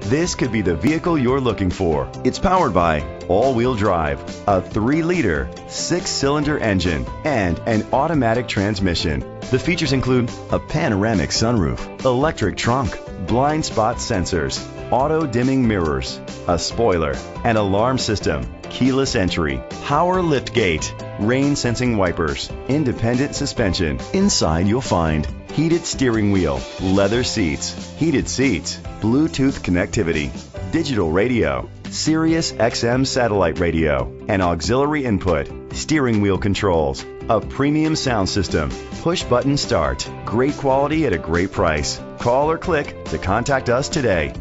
This could be the vehicle you're looking for. It's powered by all-wheel drive, a 3-liter, 6-cylinder engine, and an automatic transmission. The features include a panoramic sunroof, electric trunk, blind spot sensors, auto-dimming mirrors, a spoiler, an alarm system, keyless entry, power liftgate, rain-sensing wipers, independent suspension. Inside you'll find heated steering wheel, leather seats, heated seats, Bluetooth connectivity, digital radio, Sirius XM satellite radio, an auxiliary input, steering wheel controls, a premium sound system, push-button start. Great quality at a great price. Call or click to contact us today.